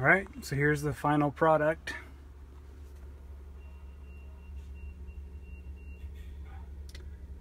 All right, so here's the final product.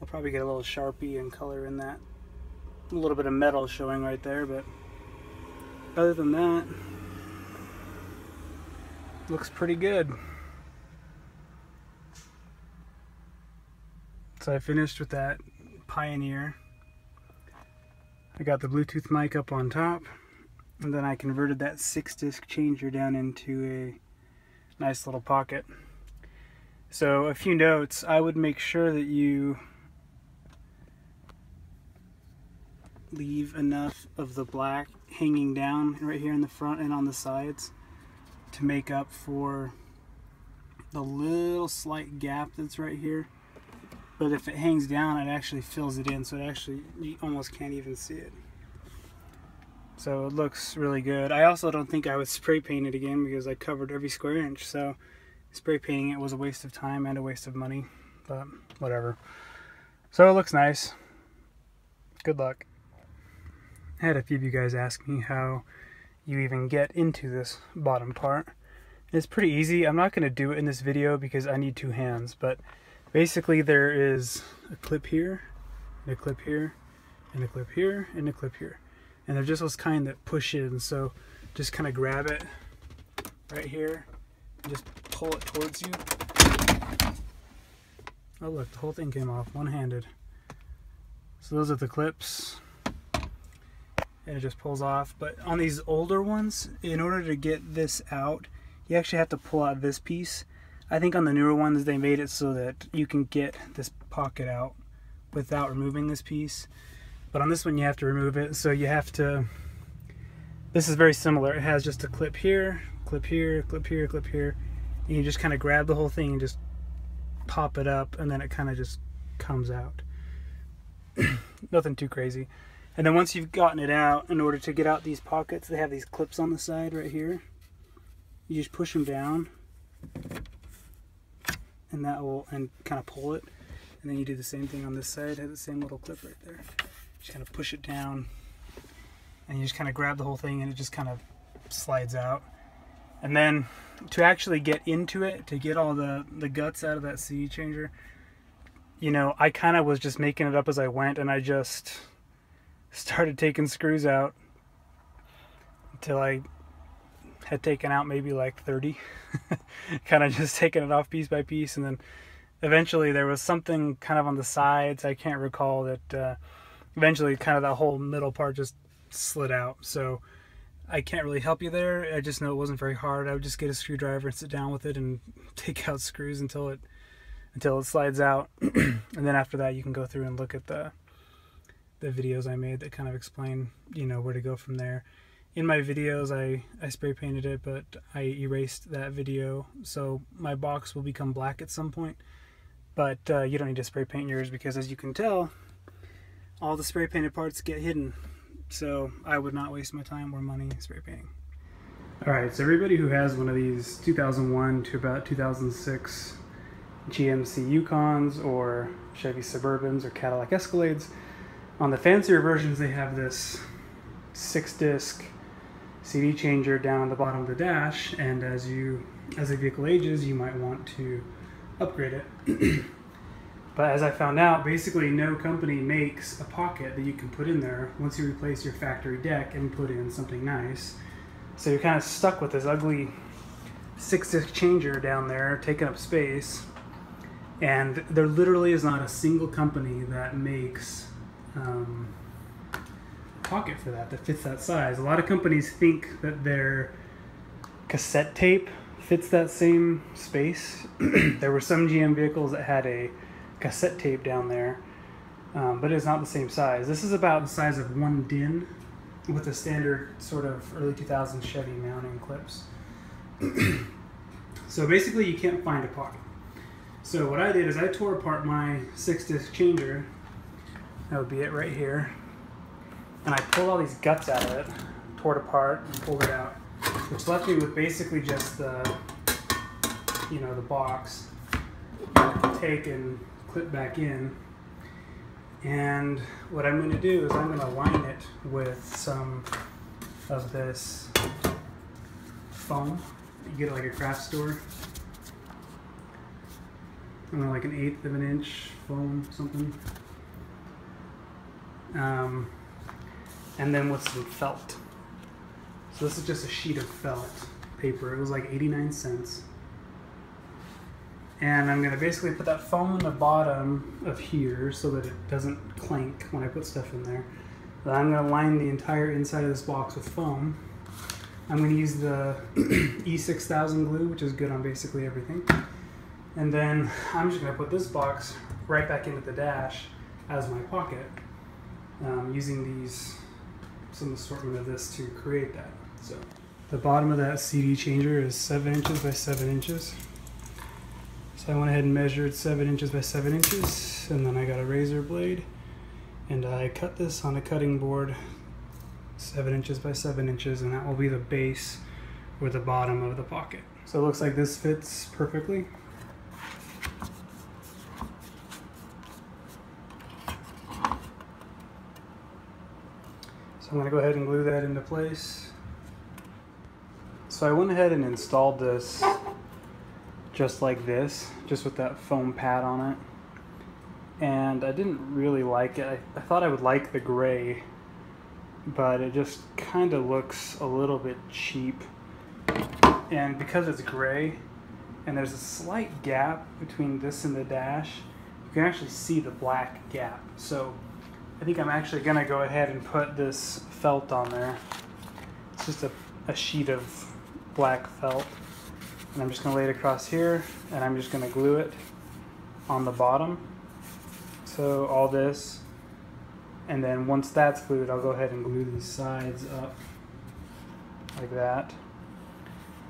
I'll probably get a little Sharpie and color in that. A little bit of metal showing right there, but other than that, looks pretty good. So I finished with that Pioneer. I got the Bluetooth mic up on top, and then I converted that 6-disc changer down into a nice little pocket. So a few notes. I would make sure that you leave enough of the black hanging down right here in the front and on the sides to make up for the little slight gap that's right here. But if it hangs down, it actually fills it in, so it actually, you almost can't even see it. So it looks really good. I also don't think I would spray paint it again because I covered every square inch, so spray painting it was a waste of time and a waste of money, but whatever. So it looks nice. Good luck. I had a few of you guys ask me how you even get into this bottom part. It's pretty easy. I'm not going to do it in this video because I need two hands, but basically there is a clip here, and a clip here, and a clip here, and a clip here. And they're just those kind that push in, so just kind of grab it right here, and just pull it towards you. Oh look, the whole thing came off one-handed. So those are the clips. And it just pulls off. But on these older ones, in order to get this out, you actually have to pull out this piece. I think on the newer ones they made it so that you can get this pocket out without removing this piece, but on this one you have to remove it. So you have to, this is very similar, it has just a clip here, clip here, clip here, clip here, and you just kind of grab the whole thing and just pop it up, and then it kind of just comes out. Nothing too crazy. And then once you've gotten it out, in order to get out these pockets, they have these clips on the side right here. You just push them down, and that will, and kind of pull it. And then you do the same thing on this side. It has the same little clip right there. Just kind of push it down, and you just kind of grab the whole thing, and it just kind of slides out. And then to actually get into it, to get all the guts out of that CD changer, you know, I kind of was just making it up as I went, and I just started taking screws out until I had taken out maybe like 30. Kind of just taking it off piece by piece, and then eventually there was something kind of on the sides, I can't recall, that eventually kind of that whole middle part just slid out. So I can't really help you there. I just know it wasn't very hard. I would just get a screwdriver and sit down with it and take out screws until it slides out. And then after that you can go through and look at the videos I made that kind of explain, you know, where to go from there. In my videos I spray painted it, but I erased that video, so my box will become black at some point, but you don't need to spray paint yours because, as you can tell, all the spray painted parts get hidden, so I would not waste my time or money spray painting. Alright, so everybody who has one of these 2001 to about 2006 GMC Yukons or Chevy Suburbans or Cadillac Escalades, on the fancier versions, they have this 6-disc CD changer down on the bottom of the dash, and as the vehicle ages, you might want to upgrade it. But as I found out, basically no company makes a pocket that you can put in there once you replace your factory deck and put in something nice. So you're kind of stuck with this ugly 6-disc changer down there, taking up space, and there literally is not a single company that makes pocket for that fits that size. A lot of companies think that their cassette tape fits that same space. There were some GM vehicles that had a cassette tape down there, but it's not the same size. This is about the size of one DIN with a standard sort of early 2000s Chevy mounting clips. So basically you can't find a pocket. So what I did is I tore apart my 6-disc changer. That would be it right here. And I pulled all these guts out of it, tore it apart, and pulled it out, which left me with basically just the, you know, the box that I can take and clip back in. And what I'm going to do is I'm going to line it with some of this foam that you get at like a craft store. I don't know, like an 1/8 of an inch foam, something. And then with some felt. So this is just a sheet of felt paper. It was like 89 cents. And I'm gonna basically put that foam in the bottom of here so that it doesn't clank when I put stuff in there. Then I'm gonna line the entire inside of this box with foam. I'm gonna use the E6000 glue, which is good on basically everything. And then I'm just gonna put this box right back into the dash as my pocket, using some assortment of this to create that. So the bottom of that CD changer is 7 inches by 7 inches. So I went ahead and measured 7 inches by 7 inches, and then I got a razor blade and I cut this on a cutting board 7 inches by 7 inches, and that will be the base or the bottom of the pocket. So it looks like this fits perfectly. So I'm gonna go ahead and glue that into place. So I went ahead and installed this just like this, just with that foam pad on it. And I didn't really like it. I thought I would like the gray, but it just kind of looks a little bit cheap. And because it's gray, and there's a slight gap between this and the dash, you can actually see the black gap. So I think I'm actually gonna go ahead and put this felt on there. It's just a sheet of black felt. And I'm just gonna lay it across here, and I'm just gonna glue it on the bottom. So all this, and then once that's glued, I'll go ahead and glue these sides up like that.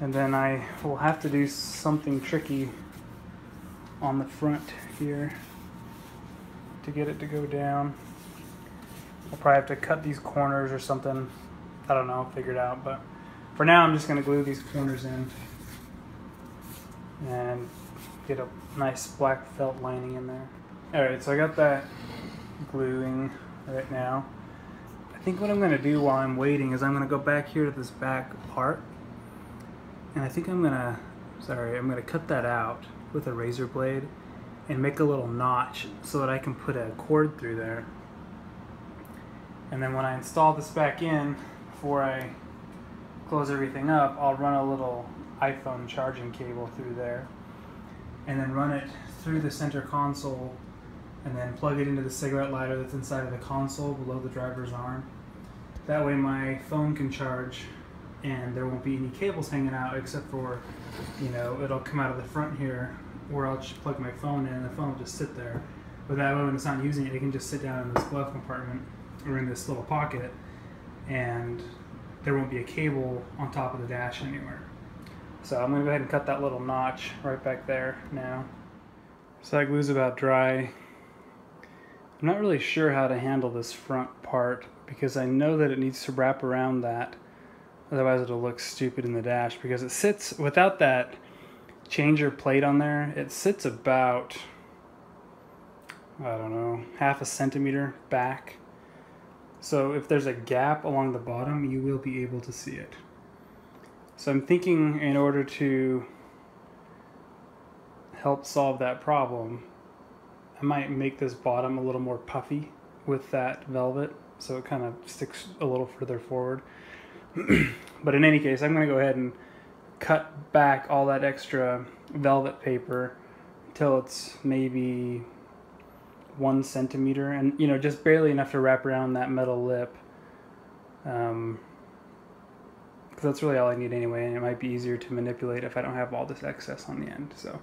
And then I will have to do something tricky on the front here to get it to go down. I'll probably have to cut these corners or something. I don't know, I'll figure it out, but for now I'm just gonna glue these corners in and get a nice black felt lining in there. Alright, so I got that gluing right now. I think what I'm going to do while I'm waiting is I'm going to go back here to this back part, and I think I'm going to cut that out with a razor blade and make a little notch so that I can put a cord through there. And then when I install this back in, before I close everything up, I'll run a little iPhone charging cable through there, and then run it through the center console, and then plug it into the cigarette lighter that's inside of the console below the driver's arm. That way my phone can charge and there won't be any cables hanging out, except for, you know, it'll come out of the front here where I'll just plug my phone in and the phone will just sit there. But that way when it's not using it, it can just sit down in this glove compartment or in this little pocket, and there won't be a cable on top of the dash anywhere. So I'm going to go ahead and cut that little notch right back there now. So that glue's about dry. I'm not really sure how to handle this front part, because I know that it needs to wrap around that, otherwise it'll look stupid in the dash, because it sits, without that changer plate on there, it sits about, I don't know, 1/2 centimeter back. So if there's a gap along the bottom, you will be able to see it. So I'm thinking, in order to help solve that problem, I might make this bottom a little more puffy with that velvet so it kind of sticks a little further forward. But in any case, I'm going to go ahead and cut back all that extra velvet paper until it's maybe 1 centimeter, and, you know, just barely enough to wrap around that metal lip, because that's really all I need anyway, and it might be easier to manipulate if I don't have all this excess on the end. So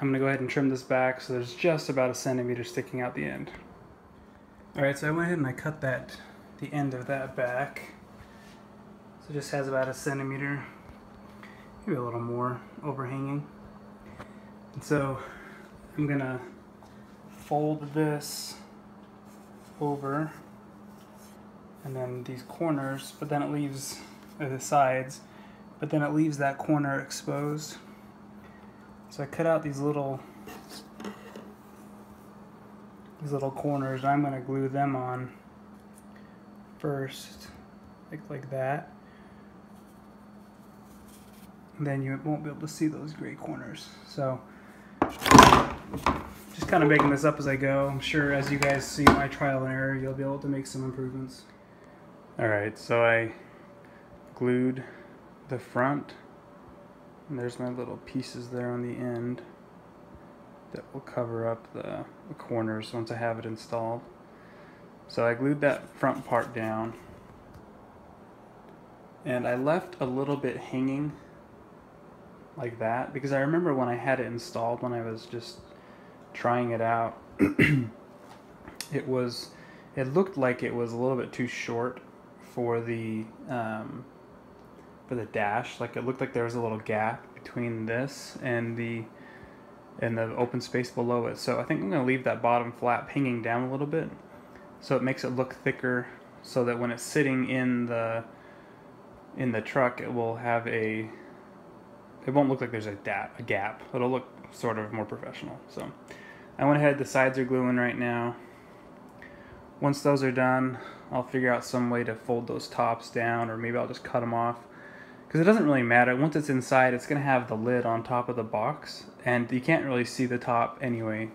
I'm gonna go ahead and trim this back so there's just about 1 centimeter sticking out the end. Alright, so I went ahead and I cut the end of that back. So it just has about 1 centimeter, maybe a little more, overhanging. And so I'm gonna fold this over, and then these corners, but then it leaves the sides, but then it leaves that corner exposed. So I cut out these little corners, and I'm going to glue them on first, like that. then you won't be able to see those gray corners. So just kind of making this up as I go. I'm sure as you guys see my trial and error, you'll be able to make some improvements. Alright, so I glued the front, and there's my little pieces there on the end that will cover up the corners once I have it installed. So I glued that front part down, and I left a little bit hanging like that because I remember when I had it installed, when I was just trying it out, it looked like it was a little bit too short for the dash. Like, it looked like there was a little gap between this and the open space below it. So I think I'm going to leave that bottom flap hanging down a little bit, so it makes it look thicker, so that when it's sitting in the truck, it will have a, it won't look like there's a gap. It'll look sort of more professional. So I went ahead, the sides are gluing right now. Once those are done, I'll figure out some way to fold those tops down, or maybe I'll just cut them off, because it doesn't really matter. Once it's inside, it's going to have the lid on top of the box, and you can't really see the top anyway.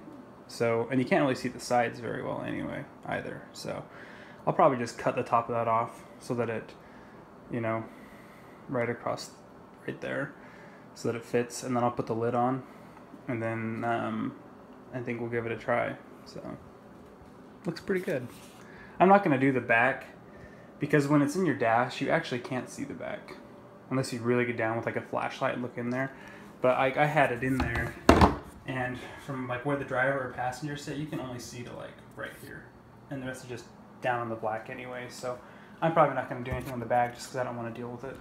So, and you can't really see the sides very well anyway either. So I'll probably just cut the top of that off so that it, you know, right across right there, so that it fits, and then I'll put the lid on, and then I think we'll give it a try. So looks pretty good. I'm not going to do the back, because when it's in your dash, you actually can't see the back unless you really get down with like a flashlight and look in there. But I had it in there, and from like where the driver or passenger sit, you can only see to like right here, and the rest is just down on the black anyway. So I'm probably not going to do anything on the back, just because I don't want to deal with it.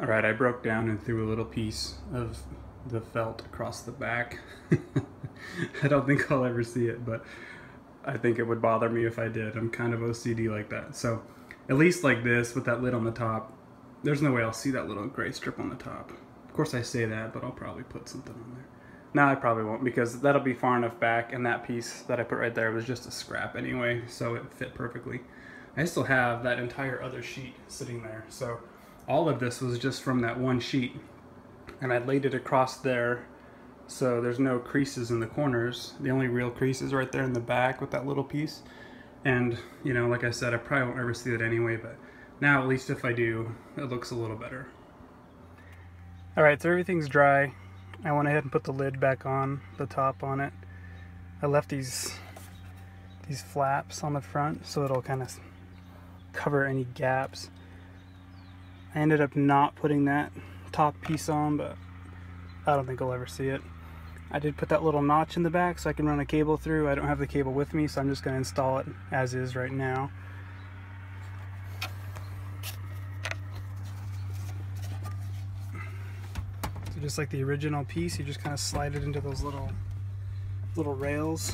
Alright, I broke down and threw a little piece of the felt across the back. I don't think I'll ever see it, but I think it would bother me if I did. I'm kind of OCD like that. So at least like this, with that lid on the top, there's no way I'll see that little gray strip on the top. Of course I say that, but I'll probably put something on there. No, I probably won't, because that'll be far enough back, and that piece that I put right there was just a scrap anyway, so it fit perfectly. I still have that entire other sheet sitting there, so all of this was just from that one sheet, and I laid it across there so there's no creases in the corners. The only real crease is right there in the back with that little piece, and, you know, like I said, I probably won't ever see that anyway, but now at least if I do, it looks a little better. Alright, so everything's dry. I went ahead and put the lid back on, the top on it. I left these flaps on the front so it'll kind of cover any gaps. I ended up not putting that top piece on, but I don't think I'll ever see it. I did put that little notch in the back so I can run a cable through. I don't have the cable with me, so I'm just going to install it as is right now. Just like the original piece, you just kind of slide it into those little rails.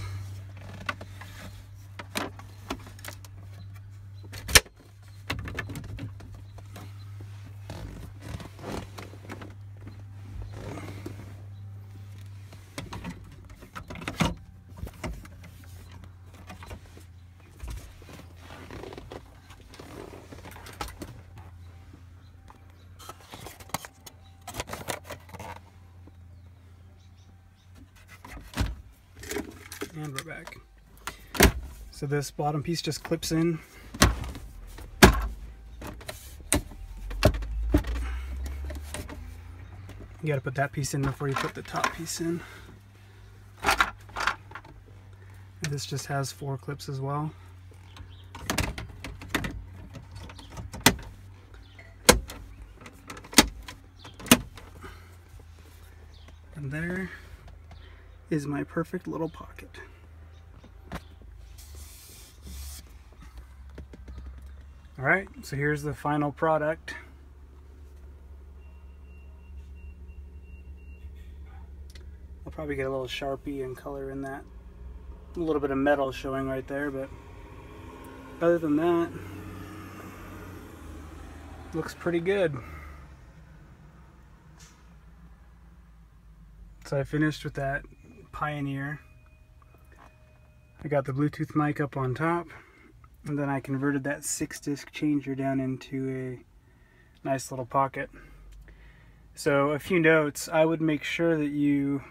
And we're back. So this bottom piece just clips in. You gotta put that piece in before you put the top piece in. And this just has 4 clips as well. And there is my perfect little pocket. Alright, so here's the final product. I'll probably get a little Sharpie and color in that. A little bit of metal showing right there, but other than that, looks pretty good. So I finished with that Pioneer. I got the Bluetooth mic up on top, and then I converted that 6-disc changer down into a nice little pocket. So a few notes, I would make sure that you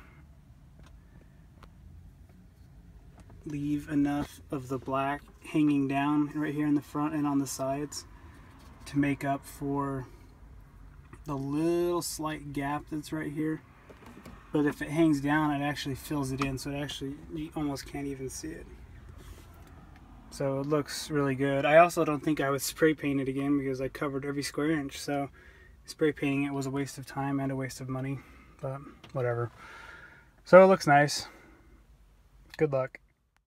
leave enough of the black hanging down right here in the front and on the sides to make up for the little slight gap that's right here. But if it hangs down, it actually fills it in, so it actually, you almost can't even see it. So it looks really good. I also don't think I would spray paint it again because I covered every square inch, so spray painting it was a waste of time and a waste of money, but whatever. So it looks nice. Good luck.